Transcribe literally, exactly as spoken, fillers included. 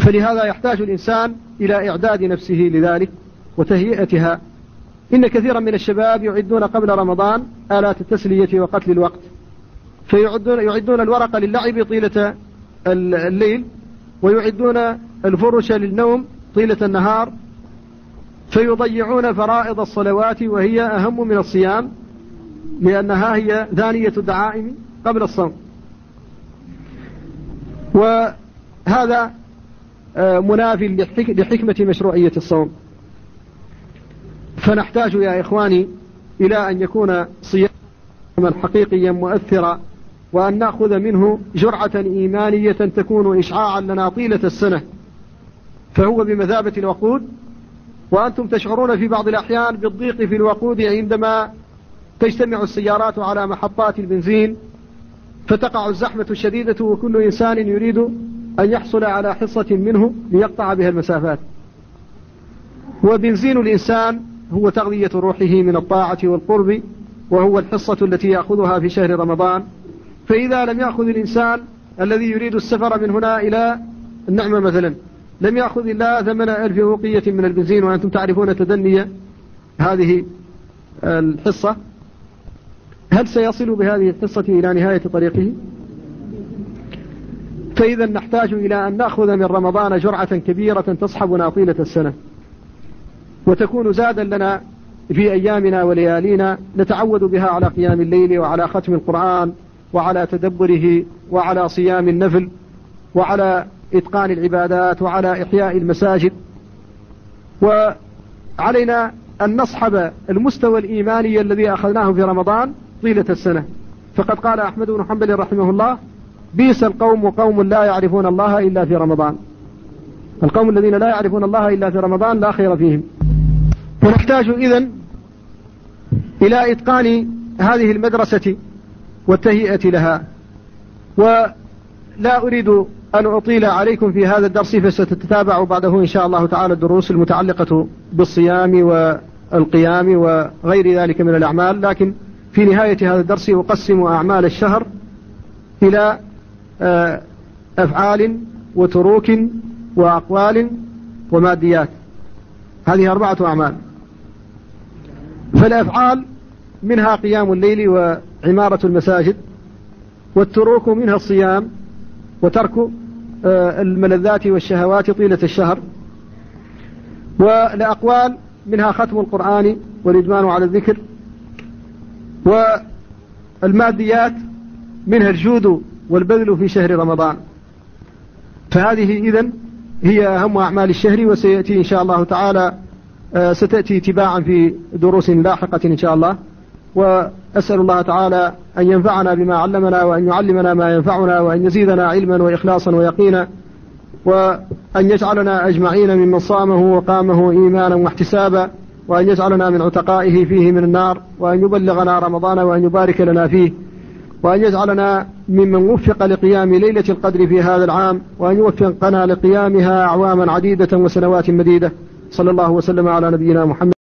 فلهذا يحتاج الإنسان إلى إعداد نفسه لذلك وتهيئتها. إن كثيرا من الشباب يعدون قبل رمضان آلات التسلية وقتل الوقت، فيعدون يعدون الورق للعب طيلة الليل، ويعدون الفرش للنوم طيلة النهار، فيضيعون فرائض الصلوات وهي أهم من الصيام لأنها هي ثانية الدعائم قبل الصوم. وهذا منافي لحكمة مشروعية الصوم. فنحتاج يا إخواني إلى أن يكون صياما حقيقيا مؤثرا، وأن نأخذ منه جرعة إيمانية تكون إشعاعا لنا طيلة السنة، فهو بمثابة الوقود، وأنتم تشعرون في بعض الأحيان بالضيق في الوقود عندما تجتمع السيارات على محطات البنزين، فتقع الزحمة الشديدة وكل إنسان يريد أن يحصل على حصة منه ليقطع بها المسافات. وبنزين الإنسان هو تغذية روحه من الطاعة والقرب، وهو الحصة التي يأخذها في شهر رمضان. فإذا لم يأخذ الإنسان الذي يريد السفر من هنا إلى النعمة مثلا، لم يأخذ إلا ثمن ألف أوقية من البنزين، وأنتم تعرفون تدني هذه الحصة، هل سيصل بهذه الحصة إلى نهاية طريقه؟ فإذا نحتاج إلى أن نأخذ من رمضان جرعة كبيرة تصحبنا طيلة السنة، وتكون زادا لنا في أيامنا وليالينا، نتعود بها على قيام الليل وعلى ختم القرآن وعلى تدبره وعلى صيام النفل وعلى إتقان العبادات وعلى إحياء المساجد. وعلينا أن نصحب المستوى الإيماني الذي أخذناه في رمضان طيلة السنة، فقد قال أحمد بن حنبل رحمه الله: بئس القوم قوم لا يعرفون الله إلا في رمضان. القوم الذين لا يعرفون الله إلا في رمضان لا خير فيهم. ونحتاج إذن إلى إتقان هذه المدرسة والتهيئة لها. ولا أريد أن أطيل عليكم في هذا الدرس، فستتابع بعده إن شاء الله تعالى الدروس المتعلقة بالصيام والقيام وغير ذلك من الأعمال، لكن في نهاية هذا الدرس أقسم أعمال الشهر إلى أفعال وتروك وأقوال وماديات، هذه أربعة أعمال. فالأفعال منها قيام الليل وعمارة المساجد، والتروك منها الصيام وترك الملذات والشهوات طيلة الشهر، والأقوال منها ختم القرآن والإدمان على الذكر، والماديات منها الجود والبذل في شهر رمضان. فهذه إذن هي أهم أعمال الشهر، وسيأتي إن شاء الله تعالى ستأتي تباعا في دروس لاحقة إن شاء الله. وأسأل الله تعالى أن ينفعنا بما علمنا، وأن يعلمنا ما ينفعنا، وأن يزيدنا علما وإخلاصا ويقينا، وأن يجعلنا أجمعين ممن صامه وقامه إيمانا واحتسابا، وأن يجعلنا من عتقائه فيه من النار، وأن يبلغنا رمضان وأن يبارك لنا فيه، وأن يجعلنا ممن وفق لقيام ليلة القدر في هذا العام، وأن يوفقنا لقيامها أعواما عديدة وسنوات مديدة. صلى الله وسلم على نبينا محمد.